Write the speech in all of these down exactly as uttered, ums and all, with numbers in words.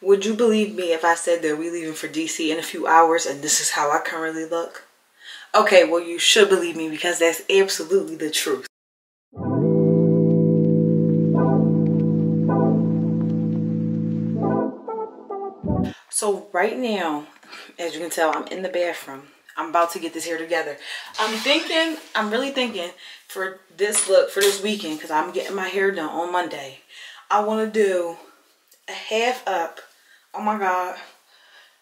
Would you believe me if I said that we're leaving for D C in a few hours and this is how I currently look? Okay, well, you should believe me because that's absolutely the truth. So right now, as you can tell, I'm in the bathroom. I'm about to get this hair together. I'm thinking, I'm really thinking for this look, for this weekend, because I'm getting my hair done on Monday. I want to do a half up. Oh my God.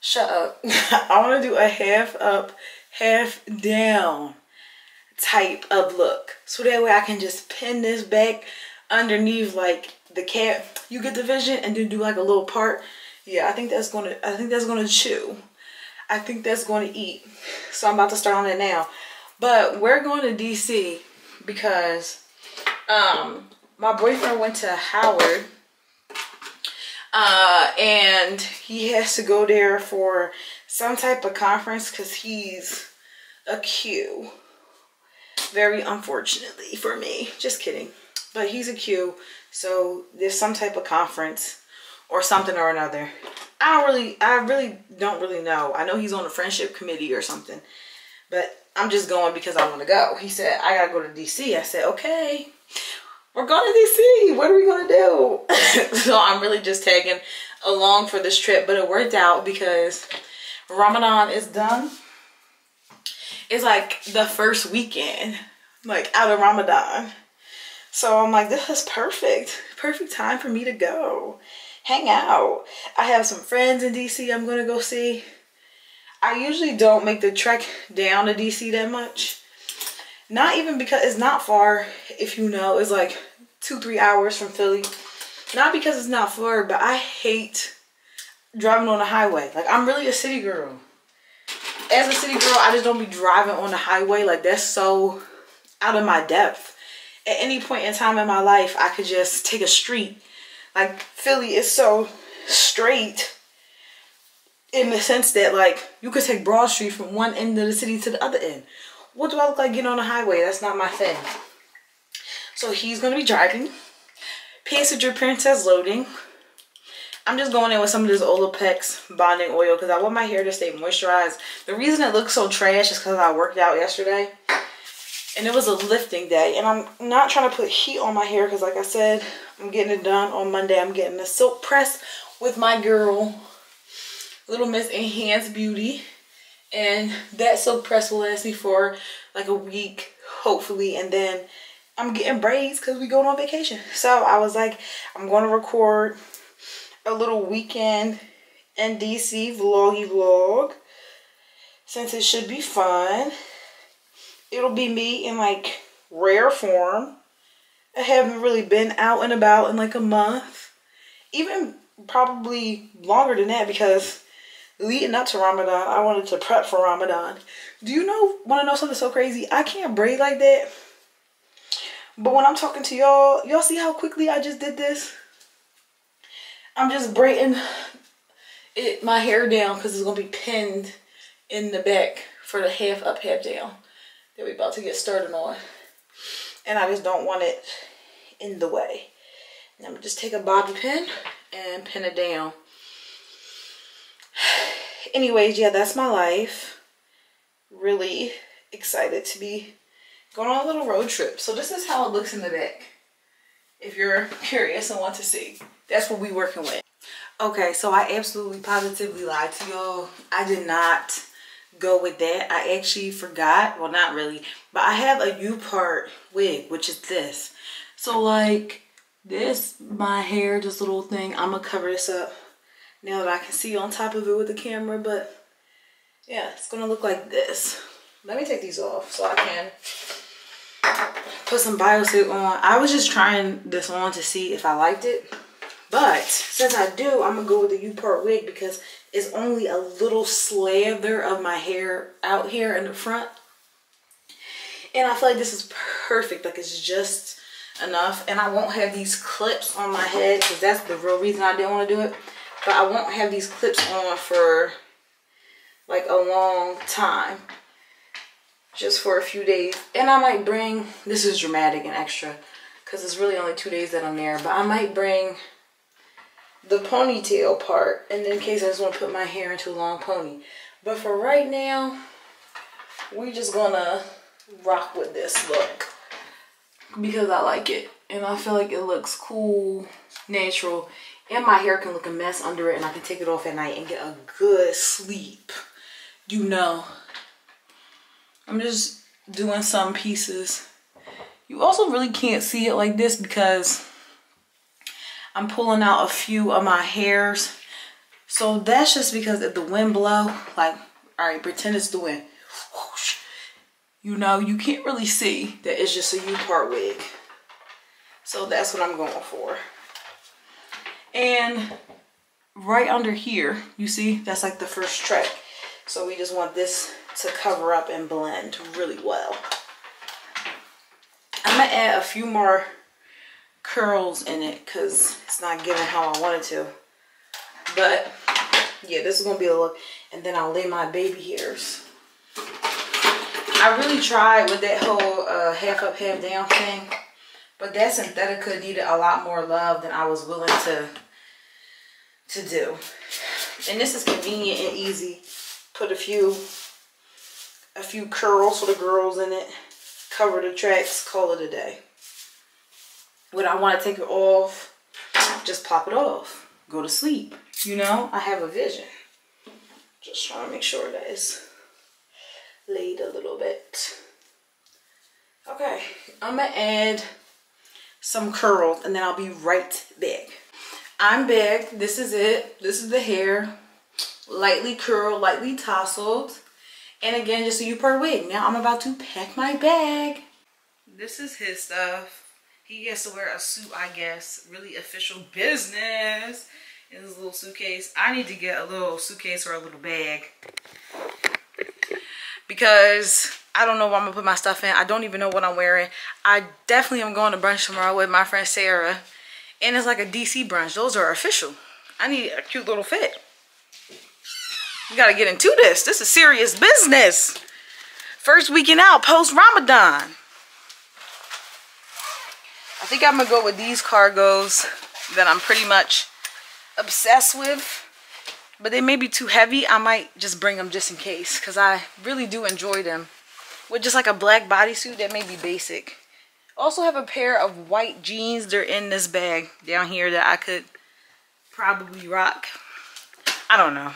Shut up. I want to do a half up, half down type of look. So that way I can just pin this back underneath like the cap. You get the vision, and then do like a little part. Yeah, I think that's going to, I think that's going to chew. I think that's going to eat. So I'm about to start on it now. But we're going to D C because um, my boyfriend went to Howard. Uh, and he has to go there for some type of conference because he's a Q. Very unfortunately for me. Just kidding. But he's a Q. So there's some type of conference or something or another. I don't really, I really don't really know. I know he's on a friendship committee or something, but I'm just going because I want to go. He said, I got to go to D C. I said, okay, we're going to D C. What are we going to do? So I'm really just tagging along for this trip, but it worked out because Ramadan is done. It's like the first weekend, like out of Ramadan. So I'm like, this is perfect, perfect time for me to go. Hang out. I have some friends in D C I'm going to go see. I usually don't make the trek down to D C that much. Not even because it's not far, if you know. It's like two, three hours from Philly. Not because it's not far, but I hate driving on the highway. Like, I'm really a city girl. As a city girl, I just don't be driving on the highway. Like, that's so out of my depth. At any point in time in my life, I could just take a street. Like, Philly is so straight in the sense that, like, you could take Broad Street from one end of the city to the other end. What do I look like getting on the highway? That's not my thing. So he's going to be driving. Passenger Princess loading. I'm just going in with some of this Olaplex bonding oil because I want my hair to stay moisturized. The reason it looks so trash is because I worked out yesterday. And it was a lifting day. And I'm not trying to put heat on my hair because, like I said, I'm getting it done on Monday. I'm getting a silk press with my girl, Little Miss Enhanced Beauty. And that silk press will last me for like a week, hopefully. And then I'm getting braids because we're going on vacation. So I was like, I'm going to record a little weekend in D C vloggy vlog since it should be fun. It'll be me in like rare form. I haven't really been out and about in like a month. Even probably longer than that because leading up to Ramadan, I wanted to prep for Ramadan. Do you know, want to know something so crazy? I can't braid like that. But when I'm talking to y'all, y'all see how quickly I just did this? I'm just braiding it, my hair down because it's going to be pinned in the back for the half up, half down that we're about to get started on. And I just don't want it in the way. And I'm going to just take a bobby pin and pin it down. Anyways, yeah, that's my life. Really excited to be going on a little road trip. So this is how it looks in the back, if you're curious and want to see. That's what we're working with. Okay, so I absolutely positively lied to y'all. I did not go with that. I actually forgot, well, not really, but I have a U-part wig, which is this. So like this, my hair, this little thing, I'm gonna cover this up now that I can see on top of it with the camera, but yeah, it's gonna look like this. Let me take these off so I can put some Biosilk on. I was just trying this on to see if I liked it, but since I do, I'm gonna go with the U-part wig because it's only a little slather of my hair out here in the front. And I feel like this is perfect. Like, it's just enough. And I won't have these clips on my head because that's the real reason I didn't want to do it. But I won't have these clips on for like a long time. Just for a few days. And I might bring, this is dramatic and extra because it's really only two days that I'm there. But I might bring the ponytail part, and in case I just want to put my hair into a long pony. But for right now, we're just gonna rock with this look because I like it and I feel like it looks cool, natural, and my hair can look a mess under it and I can take it off at night and get a good sleep. You know, I'm just doing some pieces. You also really can't see it like this because I'm pulling out a few of my hairs. So that's just because if the wind blow, like, all right, pretend it's the wind. Whoosh. You know, you can't really see that it's just a U-part wig. So that's what I'm going for. And right under here, you see, that's like the first track. So we just want this to cover up and blend really well. I'm gonna add a few more curls in it because it's not giving how I want it to. But yeah, this is gonna be a look. And then I'll lay my baby hairs. I really tried with that whole uh, half up, half down thing, but that Synthetica needed a lot more love than I was willing to to do. And this is convenient and easy. Put a few a few curls for the girls in it. Cover the tracks, call it a day. When I want to take it off, just pop it off. Go to sleep. You know, I have a vision. Just trying to make sure that it's laid a little bit. Okay, I'm gonna add some curls and then I'll be right back. I'm back. This is it. This is the hair. Lightly curled, lightly tousled. And again, just a U-part wig. Now I'm about to pack my bag. This is his stuff. He gets to wear a suit, I guess. Really official business in his little suitcase. I need to get a little suitcase or a little bag because I don't know where I'm gonna put my stuff in. I don't even know what I'm wearing. I definitely am going to brunch tomorrow with my friend Sarah. And it's like a D C brunch. Those are official. I need a cute little fit. We gotta get into this. This is serious business. First weekend out post Ramadan. I think I'm gonna go with these cargos that I'm pretty much obsessed with, but they may be too heavy. I might just bring them just in case because I really do enjoy them. With just like a black bodysuit, that may be basic. Also have a pair of white jeans. They're in this bag down here that I could probably rock. I don't know.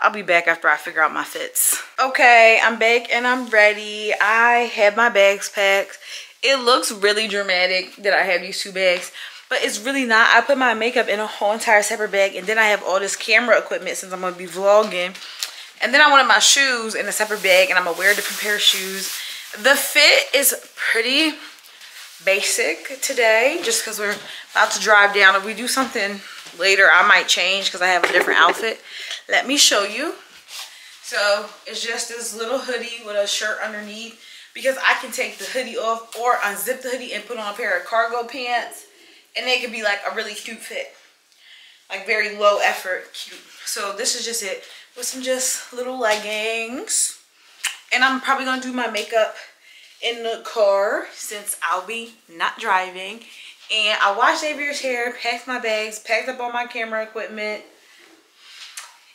I'll be back after I figure out my fits. Okay, I'm back and I'm ready. I have my bags packed. It looks really dramatic that I have these two bags, but it's really not. I put my makeup in a whole entire separate bag, and then I have all this camera equipment since I'm gonna be vlogging. And then I wanted my shoes in a separate bag, and I'm gonna wear a different pair of shoes. The fit is pretty basic today, just because we're about to drive down. If we do something later, I might change because I have a different outfit. Let me show you. So it's just this little hoodie with a shirt underneath because I can take the hoodie off or unzip the hoodie and put on a pair of cargo pants, and they could be like a really cute fit, like very low effort cute. So this is just it with some just little leggings, and I'm probably gonna do my makeup in the car since I'll be not driving. And I washed Xavier's hair, packed my bags, packed up all my camera equipment.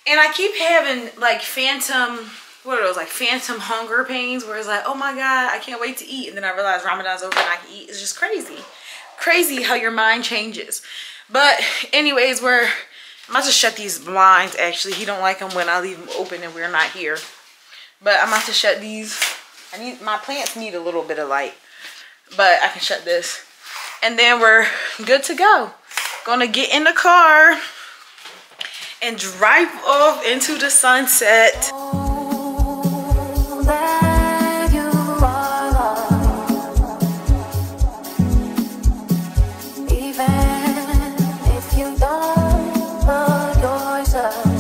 And I keep having like phantom, what are those, like phantom hunger pains where it's like, oh my God, I can't wait to eat. And then I realize Ramadan's over and I can eat. It's just crazy. Crazy how your mind changes. But anyways, we're, I'm about to shut these blinds actually. He don't like them when I leave them open and we're not here. But I'm about to shut these. I need, my plants need a little bit of light, but I can shut this. And then we're good to go. Gonna get in the car and drive off into the sunset. Even if you don't love yourself,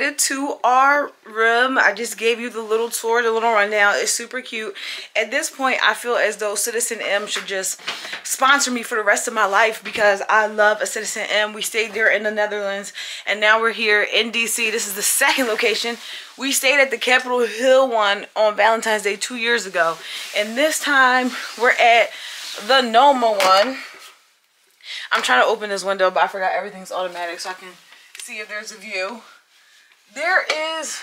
related to our room. I just gave you the little tour, the little rundown. It's super cute. At this point, I feel as though Citizen M should just sponsor me for the rest of my life because I love a Citizen M. We stayed there in the Netherlands, and now we're here in D C. This is the second location. We stayed at the Capitol Hill one on Valentine's Day two years ago, and this time we're at the Noma one. I'm trying to open this window, but I forgot everything's automatic, so I can see if there's a view. There is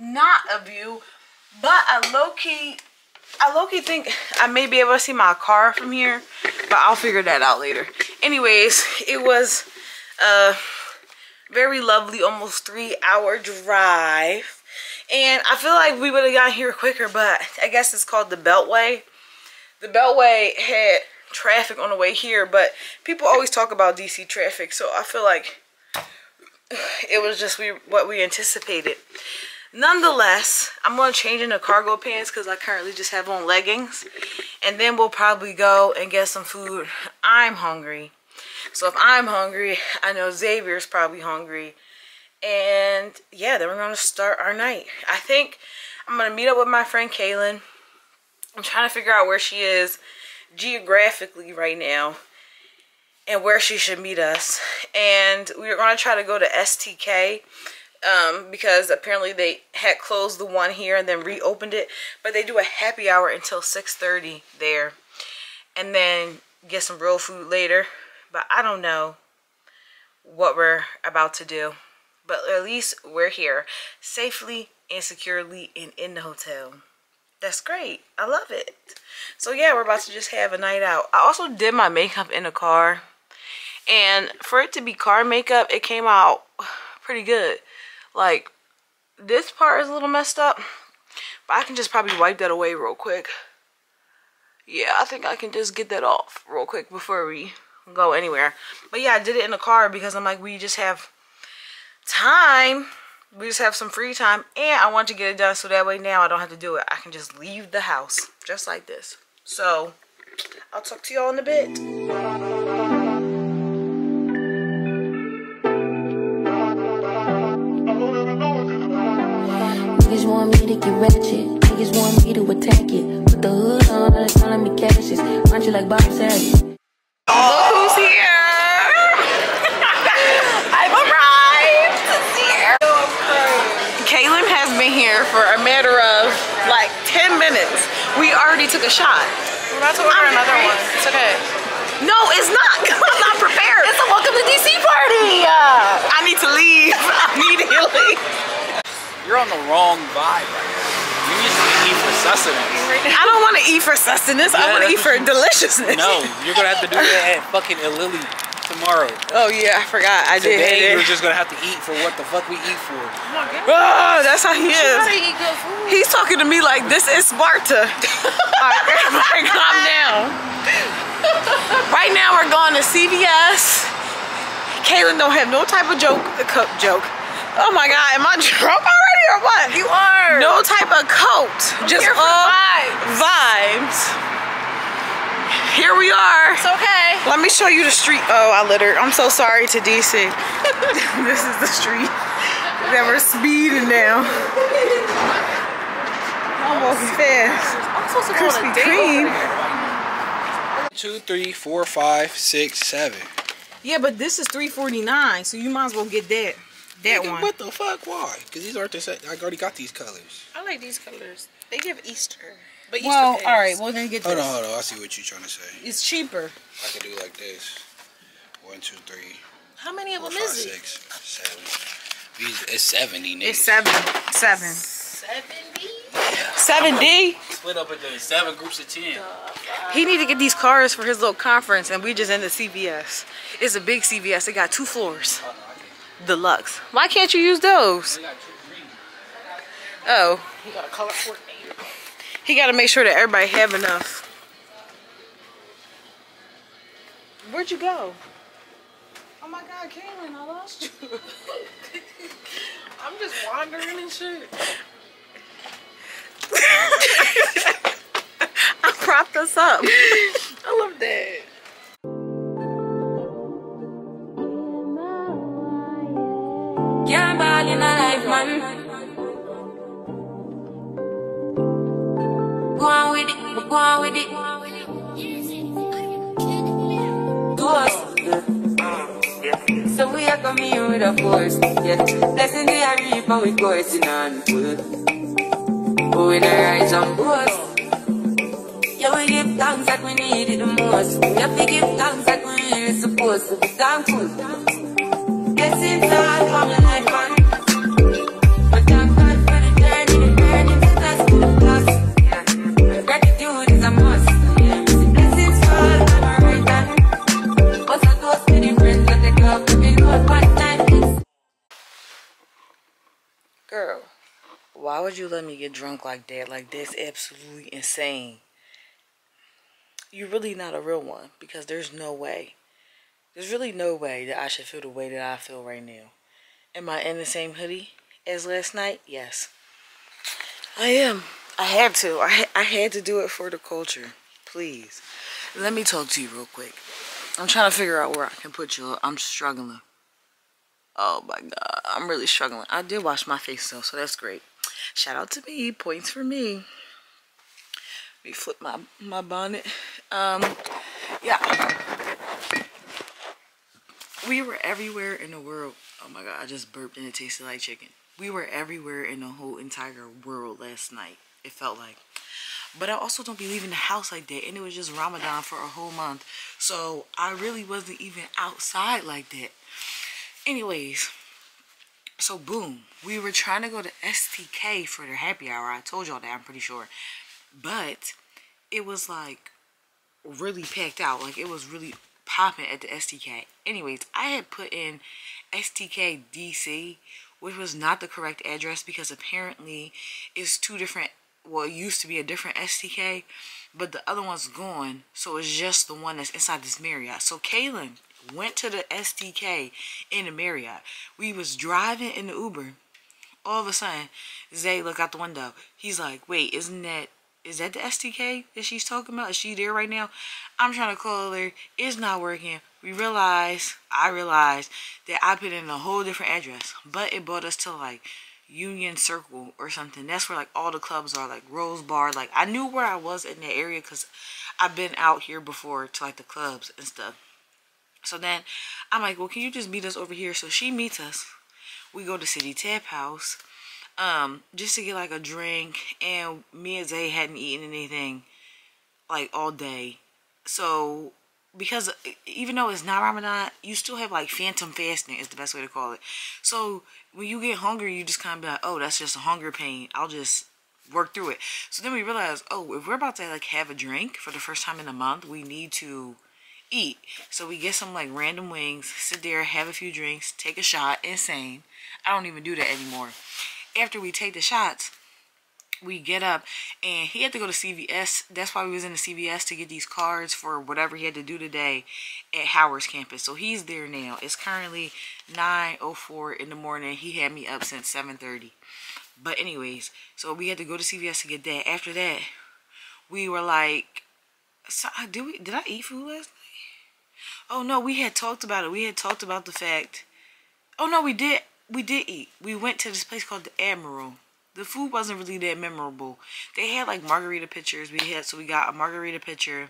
not a view, but I low-key, I low-key think I may be able to see my car from here, but I'll figure that out later. Anyways, it was a very lovely, almost three-hour drive, and I feel like we would have gotten here quicker, but I guess it's called the Beltway. The Beltway had traffic on the way here, but people always talk about D C traffic, so I feel like it was just we what we anticipated. Nonetheless, I'm gonna change into cargo pants because I currently just have on leggings, and then we'll probably go and get some food. I'm hungry, so if I'm hungry, I know Xavier's probably hungry, and yeah, then we're gonna start our night. I think I'm gonna meet up with my friend Kaylin. I'm trying to figure out where she is geographically right now and where she should meet us, and we're going to try to go to S T K um, because apparently they had closed the one here and then reopened it, but they do a happy hour until six thirty there and then get some real food later. But I don't know what we're about to do, but at least we're here safely and securely and in the hotel. That's great. I love it. So yeah, we're about to just have a night out. I also did my makeup in the car, and for it to be car makeup, it came out pretty good. Like, this part is a little messed up, but I can just probably wipe that away real quick. Yeah, I think I can just get that off real quick before we go anywhere. But yeah, I did it in the car because I'm like, we just have time. We just have some free time, and I want to get it done so that way now I don't have to do it. I can just leave the house just like this. So I'll talk to y'all in a bit. Niggas want me to get ratchet, niggas want me to attack it. Put the hood on, they're calling me cashes. Aren't you like Bob Saget? Oh, who's here? For a matter of like ten minutes. We already took a shot. We're about to order I'm another one. It's okay. No, it's not. I'm not prepared. It's a welcome to D C party. Uh, I need to leave immediately. You're on the wrong vibe right now. You need to eat for sustenance. I don't want to eat for sustenance. Yeah, I want to eat for deliciousness. No, you're going to have to do that at fucking Alili tomorrow. Oh yeah, I forgot. I Today, did. Today we're just gonna have to eat for what the fuck we eat for. Oh, that's how he is. Eat good food. He's talking to me like this is Sparta. Alright, everybody calm down. Right now we're going to C V S. Kaylin don't have no type of joke, a cup joke. Oh my god, am I drunk already or what? You are. No type of coat. I'm just all vibes. vibes. Here we are. It's okay. Let me show you the street. Oh, I littered. I'm so sorry to D C. This is the street that we're speeding down. Almost fast. I'm supposed to go on a date. Two, three, four, five, six, seven. Yeah, but this is three forty-nine, so you might as well get that. That Nigga, one. What the fuck? Why? Because these aren't the same. I already got these colors. I like these colors. They give Easter. But well, all right, we're gonna get this. Hold on, hold on. I see what you're trying to say. It's cheaper. I can do like this. One, two, three. How many four, of them five, is it? Six, seven. These, it's seventy. Niggas. It's seven, seven. Seventy. Yeah. Seventy. Split up into seven groups of ten. He need to get these cars for his little conference, and we just in the C V S. It's a big C V S. It got two floors. Oh, no, deluxe. Why can't you use those? They got two green. Oh. He got a color coordinator. He gotta make sure that everybody have enough. Where'd you go? Oh my god, Kaylin, I lost you. I'm just wandering and shit. I propped us up. I love that. Yeah, I'm it, go on with it. Ghost. So we are coming in with a force. Yeah. Blessing they are reap and we coursing on food. Oh, we don't rise on boats. Yeah, we give thanks that we need it the most. We have to give thanks that we really supposed to be thankful. Blessings are coming like one. Girl, why would you let me get drunk like that? Like, that's absolutely insane. You're really not a real one, because there's no way. There's really no way that I should feel the way that I feel right now. Am I in the same hoodie as last night? Yes. I am. I had to. I, ha I had to do it for the culture. Please. Let me talk to you real quick. I'm trying to figure out where I can put you. I'm struggling. Oh my God, I'm really struggling. I did wash my face though, so that's great. Shout out to me, points for me. Let me flip my, my bonnet. Um, yeah. We were everywhere in the world. Oh my God, I just burped and it tasted like chicken. We were everywhere in the whole entire world last night, it felt like. But I also don't be leaving the house like that. And it was just Ramadan for a whole month. So I really wasn't even outside like that. Anyways, so boom, we were trying to go to S T K for their happy hour. I told y'all that, I'm pretty sure. But it was like really packed out. Like it was really popping at the S T K. Anyways, I had put in S T K D C, which was not the correct address because apparently it's two different, well, it used to be a different S T K, but the other one's gone. So it's just the one that's inside this Marriott. So Kaylin went to the S T K in the Marriott. We was driving in the Uber. All of a sudden, Zay looked out the window. He's like, wait, isn't that, is that the S T K that she's talking about? Is she there right now? I'm trying to call her. It's not working. We realized, I realized that I put in a whole different address. But it brought us to like Union Circle or something. That's where like all the clubs are, like Rose Bar. Like I knew where I was in that area because I've been out here before to like the clubs and stuff. So then I'm like, well, can you just meet us over here? So she meets us. We go to City Tap House um, just to get like a drink. And me and Zay hadn't eaten anything like all day. So because even though it's not Ramadan, you still have like phantom fasting is the best way to call it. So when you get hungry, you just kind of be like, oh, that's just a hunger pain. I'll just work through it. So then we realize, oh, if we're about to like have a drink for the first time in a month, we need to eat. So we get some like random wings, sit there, have a few drinks, take a shot. Insane. I don't even do that anymore. After we take the shots, we get up and he had to go to C V S. That's why we was in the C V S to get these cards for whatever he had to do today at Howard's campus. So he's there now. It's currently nine oh four in the morning. He had me up since seven thirty. But anyways, so we had to go to C V S to get that. After that, we were like, so did we did I eat food last night? Oh no, we had talked about it. We had talked about the fact. Oh no, we did. We did eat. We went to this place called the Admiral. The food wasn't really that memorable. They had like margarita pitchers. We had so we got a margarita pitcher,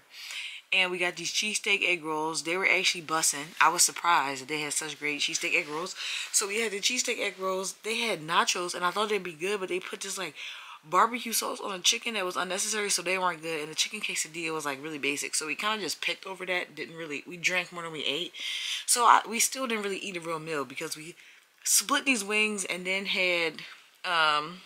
and we got these cheesesteak egg rolls. They were actually bussing. I was surprised that they had such great cheesesteak egg rolls. So we had the cheesesteak egg rolls. They had nachos, and I thought they'd be good, but they put this like barbecue sauce on a chicken that was unnecessary, so they weren't good. And the chicken quesadilla was like really basic, so we kind of just picked over that. Didn't really, we drank more than we ate, so I, we still didn't really eat a real meal because we split these wings and then had um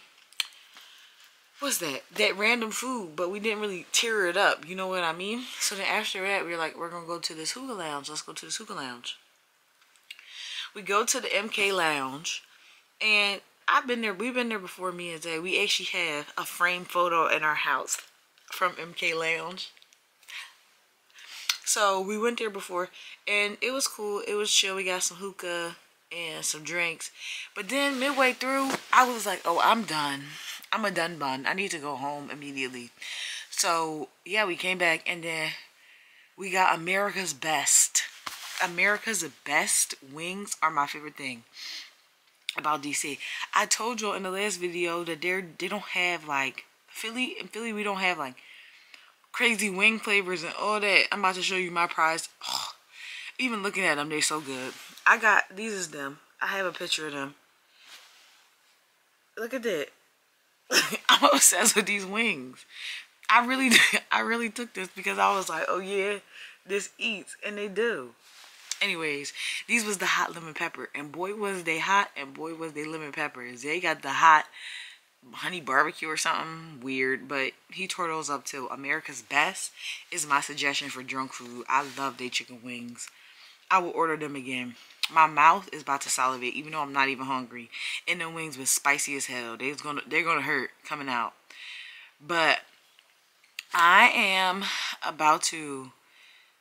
what's that that random food, but we didn't really tear it up, you know what I mean? So then after that, we were like, we're gonna go to this hookah lounge. Let's go to this hookah lounge. We go to the M K Lounge, and I've been there. We've been there before, me and Zay. We actually have a framed photo in our house from M K Lounge. So we went there before, and it was cool. It was chill. We got some hookah and some drinks. But then midway through, I was like, oh, I'm done. I'm a done bun. I need to go home immediately. So, yeah, we came back, and then we got America's Best. America's Best wings are my favorite thing about D C. I told y'all in the last video that they're, they don't have like Philly. In Philly, we don't have like crazy wing flavors and all that. I'm about to show you my prize. Oh, even looking at them, they're so good. I got, these is them. I have a picture of them. Look at that. I'm obsessed with these wings. I really, I really took this because I was like, oh yeah, this eats, and they do. Anyways, these was the hot lemon pepper, and boy was they hot, and boy was they lemon peppers. They got the hot honey barbecue or something weird, but he tore those up too. America's Best is my suggestion for drunk food. I love their chicken wings. I will order them again. My mouth is about to salivate, even though I'm not even hungry. And the wings was spicy as hell. They's gonna, they're gonna hurt coming out. But I am about to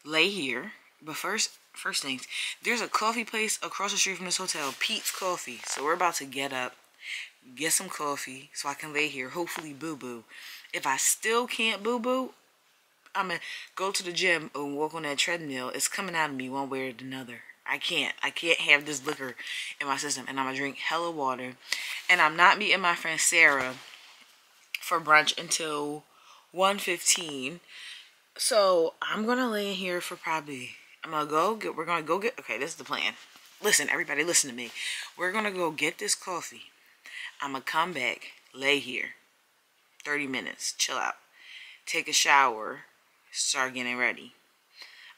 lay here. But first, first things, there's a coffee place across the street from this hotel, Pete's Coffee. So we're about to get up, get some coffee so I can lay here, hopefully boo-boo. If I still can't boo-boo, I'm going to go to the gym and walk on that treadmill. It's coming out of me one way or another. I can't. I can't have this liquor in my system. And I'm going to drink hella water. And I'm not meeting my friend Sarah for brunch until one fifteen. So I'm going to lay in here for probably... I'm going to go get... We're going to go get... Okay, this is the plan. Listen, everybody, listen to me. We're going to go get this coffee. I'm going to come back, lay here, thirty minutes, chill out, take a shower, start getting ready.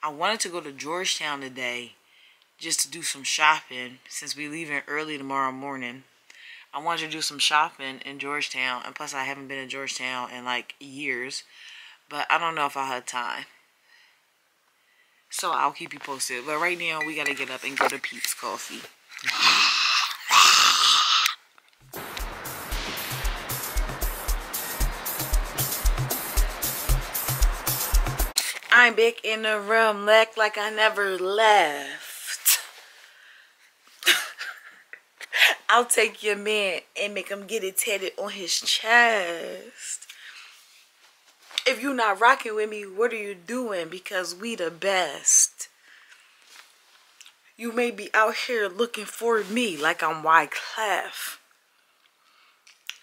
I wanted to go to Georgetown today just to do some shopping since we leaving early tomorrow morning. I wanted to do some shopping in Georgetown, and plus I haven't been in Georgetown in like years, but I don't know if I had time. So I'll keep you posted. But right now we gotta get up and go to Pete's Coffee. I'm back in the room, act like I never left. I'll take your man and make him get it tatted on his chest. If you're not rocking with me, what are you doing? Because we the best. You may be out here looking for me like I'm Wyclef.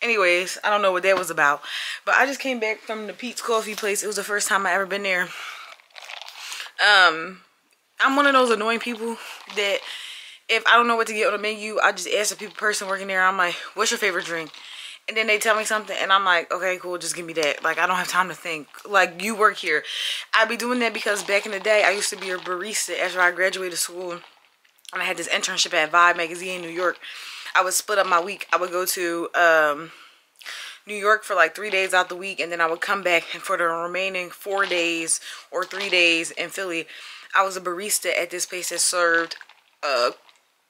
Anyways, I don't know what that was about. But I just came back from the Pete's Coffee place. It was the first time I ever been there. Um, I'm one of those annoying people that if I don't know what to get on the menu, I just ask the people, person working there, I'm like, what's your favorite drink? And then they tell me something, and I'm like, okay, cool, just give me that. Like, I don't have time to think. Like, you work here. I be doing that because back in the day, I used to be a barista after I graduated school, and I had this internship at Vibe Magazine in New York. I would split up my week. I would go to um, New York for like three days out the week, and then I would come back, and for the remaining four days or three days in Philly, I was a barista at this place that served, uh,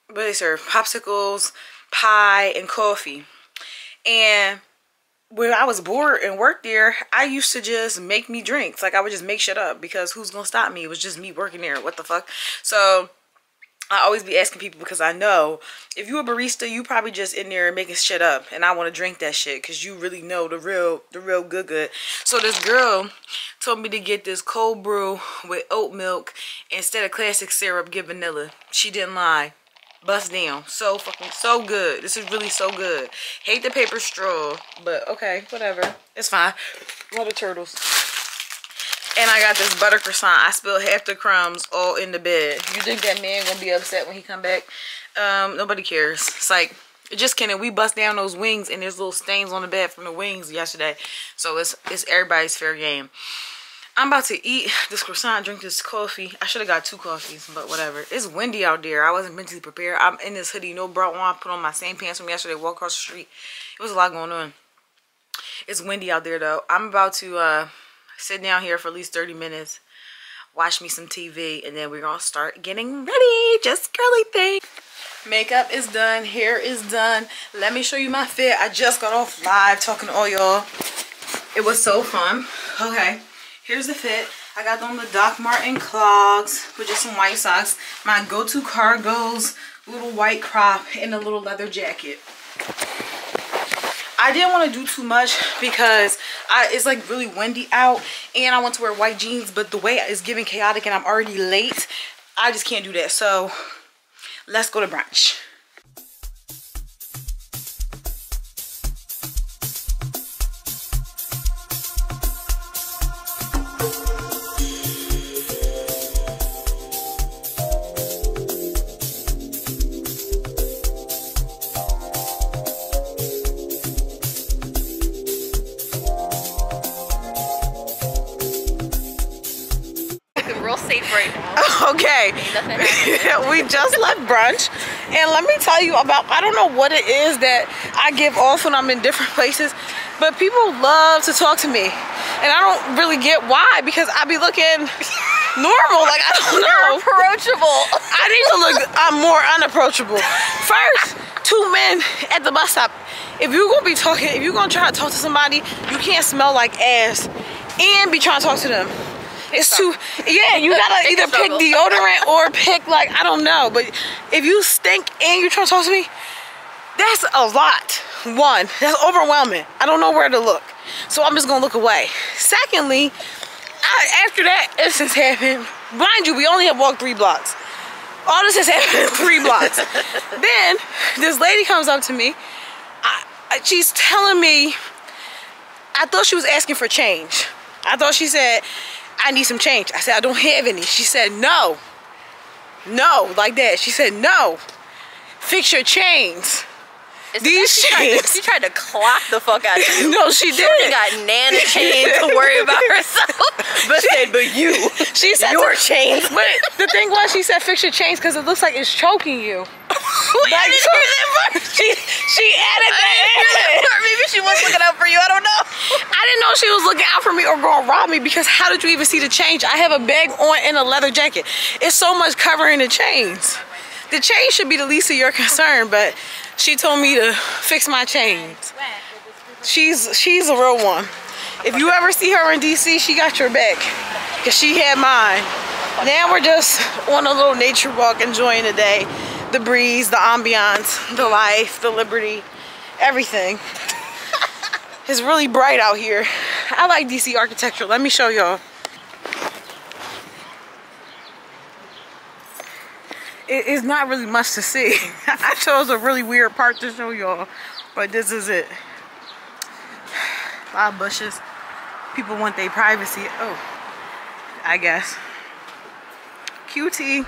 what they served, popsicles, pie, and coffee. And when I was bored and worked there, I used to just make me drinks. Like, I would just make shit up because who's gonna stop me? It was just me working there. What the fuck? So I always be asking people because I know if you a barista, you probably just in there making shit up, and I want to drink that shit because you really know the real, the real good good. So this girl told me to get this cold brew with oat milk instead of classic syrup, get vanilla. She didn't lie. Bust down. So fucking so good. This is really so good. Hate the paper straw, but okay, whatever. It's fine. Water turtles. And I got this butter croissant. I spilled half the crumbs all in the bed. You think that man gonna be upset when he come back? Um, nobody cares. It's like, just kidding. We bust down those wings, and there's little stains on the bed from the wings yesterday. So it's it's everybody's fair game. I'm about to eat this croissant, drink this coffee. I should have got two coffees, but whatever. It's windy out there. I wasn't mentally prepared. I'm in this hoodie, no bra on. I put on my same pants from yesterday, walk across the street. It was a lot going on. It's windy out there, though. I'm about to... Uh, sit down here for at least thirty minutes, watch me some T V, and then we're gonna start getting ready. Just curly thing. Makeup is done, hair is done. Let me show you my fit. I just got off live talking to all y'all. It was so fun. Okay, here's the fit. I got on the Doc Marten clogs, which is some white socks, my go-to cargos, little white crop, and a little leather jacket. I didn't want to do too much because I, it's like really windy out and I want to wear white jeans, but the way it's giving chaotic and I'm already late, I just can't do that. So let's go to brunch. break. Okay. We just left brunch. And let me tell you about, I don't know what it is that I give off when I'm in different places, but people love to talk to me. And I don't really get why, because I be looking normal. Like, I don't know. You're approachable. I need to look I'm more unapproachable. First, two men at the bus stop. If you're going to be talking, if you're going to try to talk to somebody, you can't smell like ass and be trying to talk to them. It's too, yeah, you gotta either pick deodorant or pick, like, I don't know. But if you stink and you're trying to talk to me, that's a lot. One, that's overwhelming. I don't know where to look. So I'm just gonna look away. Secondly, I, after that instance happened, mind you, we only have walked three blocks. All this has happened in three blocks. Then this lady comes up to me. I, I, she's telling me, I thought she was asking for change. I thought she said, I need some change. I said, I don't have any. She said, no. No, like that. She said, no. Fix your chains. It's These she chains. Tried to, she tried to clock the fuck out of you. No, she, she didn't. She got nana chains to worry about herself. But she said, but you. She said, your chains. But the thing was, she said, fix your chains because it looks like it's choking you. Wait, like, I didn't hear that part. She, she added that, that part. Maybe she was looking out for you. I don't know. I didn't know she was looking out for me or going to rob me, because how did you even see the change? I have a bag on and a leather jacket. It's so much covering the chains. The chain should be the least of your concern, but she told me to fix my chains. She's she's a real one. If you ever see her in D C, she got your back, because she had mine. Now we're just on a little nature walk, enjoying the day. The breeze, the ambiance, the life, the liberty, everything. It's really bright out here. I like D C architecture. Let me show y'all. It's not really much to see. I chose a really weird part to show y'all, but this is it. A lot of bushes. People want their privacy. Oh, I guess. Cutie.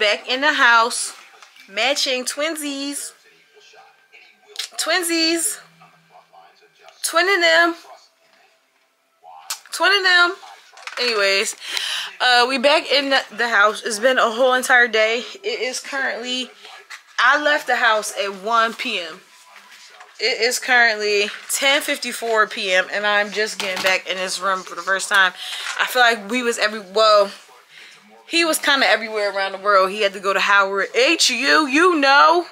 Back in the house, matching twinsies, twinsies, twinning them, twinning them. Anyways, uh, we back in the, the house. It's been a whole entire day. It is currently, I left the house at one p m It is currently ten fifty-four p m and I'm just getting back in this room for the first time. I feel like we was every well, he was kind of everywhere around the world. He had to go to Howard. H U, you know.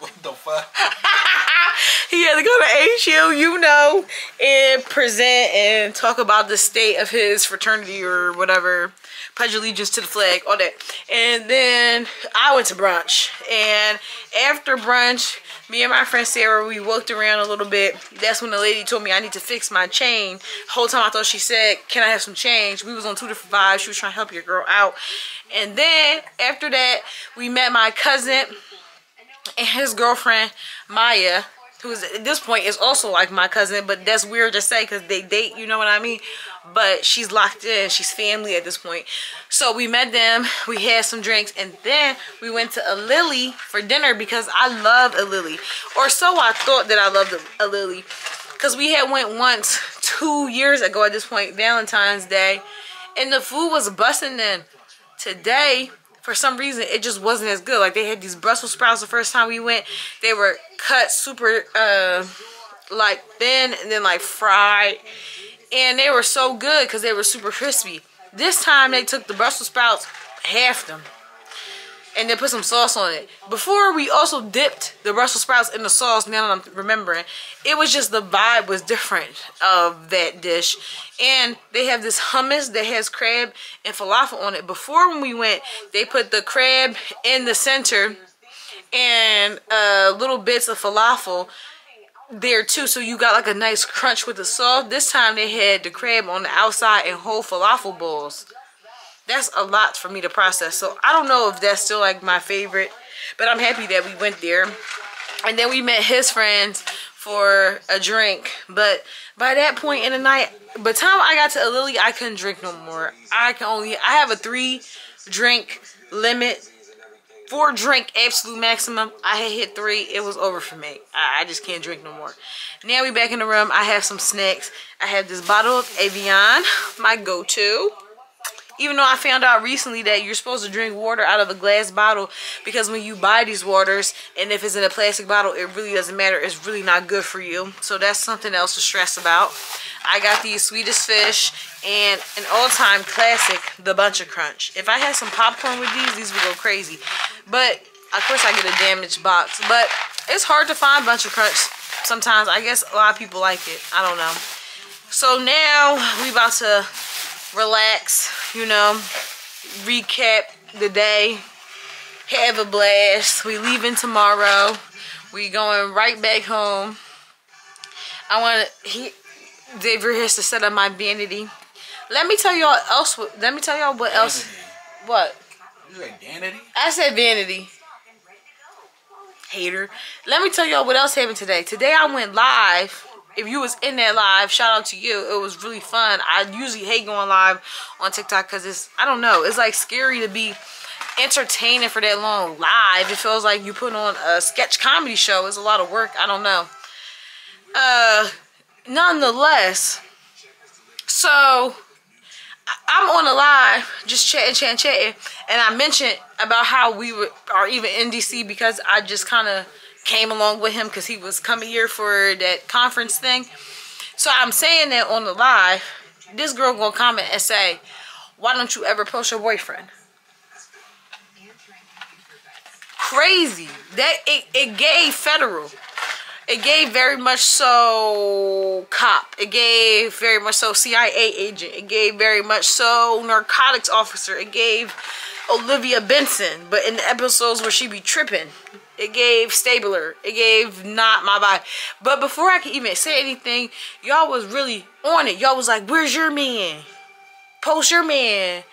What the fuck? He had to go to H U, you know, and present and talk about the state of his fraternity or whatever. Pledge allegiance to the flag, all that. And then I went to brunch. And after brunch, me and my friend Sarah, we walked around a little bit. That's when the lady told me I need to fix my chain. The whole time I thought she said, can I have some change? We was on two different vibes. She was trying to help your girl out. And then after that, we met my cousin and his girlfriend, Maya, who is, at this point is also like my cousin, but that's weird to say because they date, you know what I mean? But she's locked in. She's family at this point. So we met them. We had some drinks. And then we went to Alili for dinner because I love Alili. Or so I thought that I loved Alili. Because we had went once two years ago at this point, Valentine's Day. And the food was busting then. Today, for some reason, it just wasn't as good. Like, they had these Brussels sprouts the first time we went. They were cut super, uh, like, thin and then, like, fried. And they were so good because they were super crispy. This time, they took the Brussels sprouts, half them, and then put some sauce on it. Before, we also dipped the Brussels sprouts in the sauce, now that I'm remembering. It was just the vibe was different of that dish. And they have this hummus that has crab and falafel on it. Before, when we went, they put the crab in the center and uh, little bits of falafel there too, so you got like a nice crunch with the sauce. This time they had the crab on the outside and whole falafel balls. That's a lot for me to process, so I don't know if that's still like my favorite, but I'm happy that we went there. And then we met his friends for a drink, but by that point in the night, by the time I got to Alili, I couldn't drink no more. I can only, I have a three drink limit, four drink absolute maximum. I had hit three, it was over for me. I, I just can't drink no more. Now we back in the room, I have some snacks. I have this bottle of Evian, my go-to. Even though I found out recently that you're supposed to drink water out of a glass bottle, because when you buy these waters, and if it's in a plastic bottle, it really doesn't matter. It's really not good for you. So that's something else to stress about. I got these Swedish Fish and an all-time classic, the Buncha Crunch. If I had some popcorn with these, these would go crazy. But, of course, I get a damaged box. But it's hard to find Buncha Crunch sometimes. I guess a lot of people like it. I don't know. So now we about to relax, you know, recap the day, have a blast. We leaving tomorrow. We going right back home. I want to, he, Dave has to set up my vanity. Let me tell y'all else, let me tell y'all what else, what? You said vanity? I said vanity. Hater. Let me tell y'all what else happened today. Today I went live. If you was in that live, shout out to you. It was really fun. I usually hate going live on TikTok because it's, I don't know, it's like scary to be entertaining for that long live. It feels like you put on a sketch comedy show. It's a lot of work. I don't know. Uh, nonetheless, so I'm on a live just chatting, chatting, chatting. And I mentioned about how we were, are even in D C because I just kind of came along with him because he was coming here for that conference thing. So I'm saying that on the live, this girl gonna comment and say, why don't you ever post your boyfriend? Crazy. That it, it gave federal. It gave very much so cop. It gave very much so C I A agent. It gave very much so narcotics officer. It gave Olivia Benson, but in the episodes where she be tripping. It gave Stabler. It gave not my vibe. But before I could even say anything, y'all was really on it. Y'all was like, where's your man? Post your man.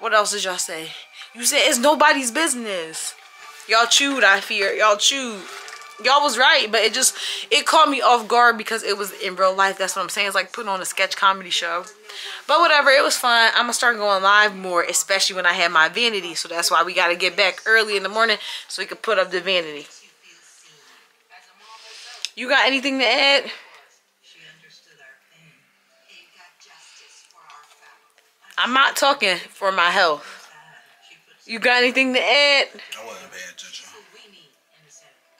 What else did y'all say? You said it's nobody's business. Y'all chewed, I fear. Y'all chewed. Y'all was right, but it just, it caught me off guard because it was in real life. That's what I'm saying. It's like putting on a sketch comedy show. But whatever, it was fun. I'm going to start going live more, especially when I have my vanity. So that's why we got to get back early in the morning so we can put up the vanity. You got anything to add? I'm not talking for my health. You got anything to add? I wasn't paying attention.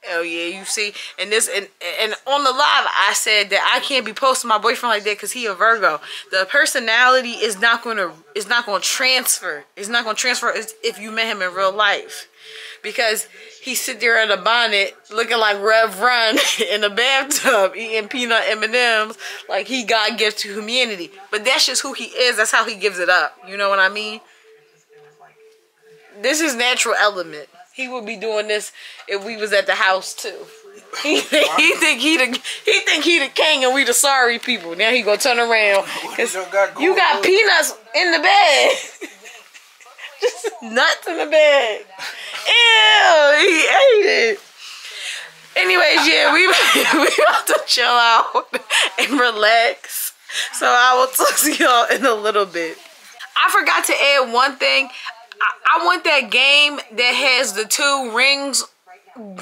Oh yeah, you see, and this and and on the live I said that I can't be posting my boyfriend like that because he a Virgo. The personality is not gonna is not gonna transfer. It's not gonna transfer if you met him in real life, because he sit there in a bonnet looking like Rev Run in a bathtub eating peanut M and M's like he God gives to humanity. But that's just who he is. That's how he gives it up. You know what I mean? This is natural element. He would be doing this if we was at the house too. He think he think he the he think he the king and we the sorry people. Now he gonna turn around. You got peanuts in the bed. Just nuts in the bed. Ew, he ate it. Anyways, yeah, we we about to chill out and relax. So I will talk to y'all in a little bit. I forgot to add one thing. I want that game that has the two rings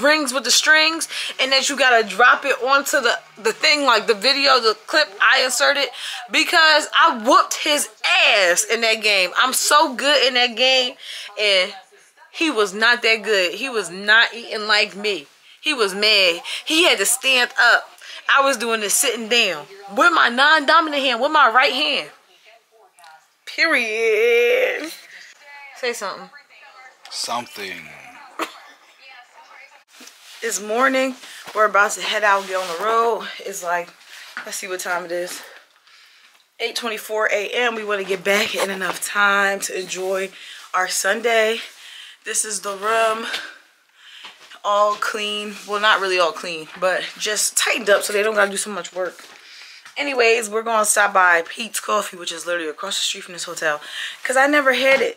rings with the strings and that you gotta drop it onto the the thing, like the video, the clip I inserted, because I whooped his ass in that game. I'm so good in that game, and he was not that good. He was not eating like me. He was mad. He had to stand up. I was doing this sitting down with my non-dominant hand, with my right hand. Period. Say something. Something. It's morning. We're about to head out and get on the road. It's like, let's see what time it is. eight twenty-four a m We want to get back in enough time to enjoy our Sunday. This is the room. All clean. Well, not really all clean, but just tightened up so they don't got to do so much work. Anyways, we're going to stop by Pete's Coffee, which is literally across the street from this hotel, because I never had it.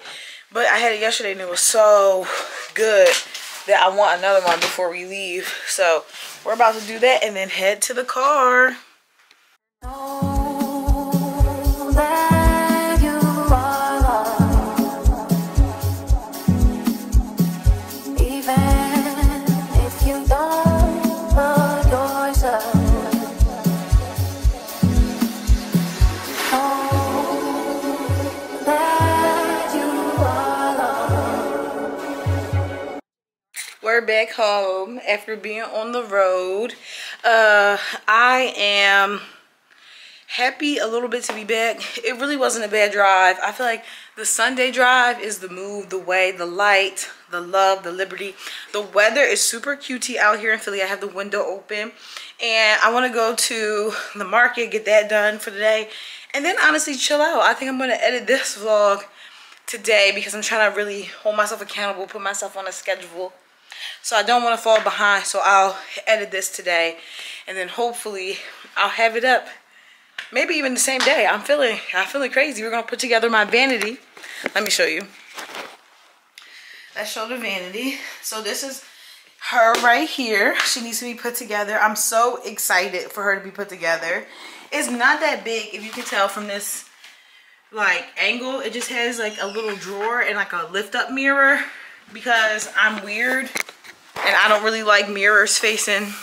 But I had it yesterday and it was so good that I want another one before we leave. So we're about to do that and then head to the car. Back home after being on the road. uh I am happy a little bit to be back. It really wasn't a bad drive. I feel like the Sunday drive is the move, the way, the light, the love, the liberty. The weather is super cutie out here in Philly. I have the window open and I want to go to the market, get that done for the day, and then honestly chill out. I think I'm going to edit this vlog today because I'm trying to really hold myself accountable, put myself on a schedule. So I don't want to fall behind, so I'll edit this today, and then hopefully I'll have it up. Maybe even the same day. I'm feeling, I'm feeling crazy. We're going to put together my vanity. Let me show you. Let's show the vanity. So this is her right here. She needs to be put together. I'm so excited for her to be put together. It's not that big, if you can tell from this like angle. It just has like a little drawer and like a lift up mirror, because I'm weird and I don't really like mirrors facing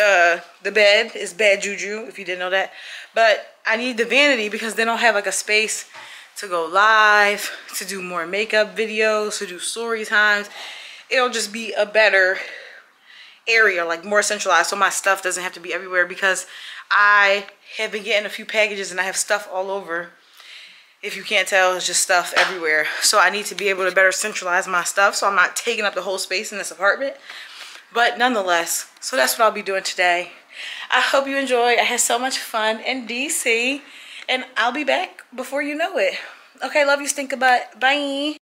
uh, the bed. It's bad juju, if you didn't know that. But I need the vanity because then I'll have like a space to go live, to do more makeup videos, to do story times. It'll just be a better area, like more centralized, so my stuff doesn't have to be everywhere, because I have been getting a few packages and I have stuff all over. If you can't tell, it's just stuff everywhere. So I need to be able to better centralize my stuff so I'm not taking up the whole space in this apartment. But nonetheless, so that's what I'll be doing today. I hope you enjoyed. I had so much fun in D C. And I'll be back before you know it. Okay, love you, stinker butt. Bye.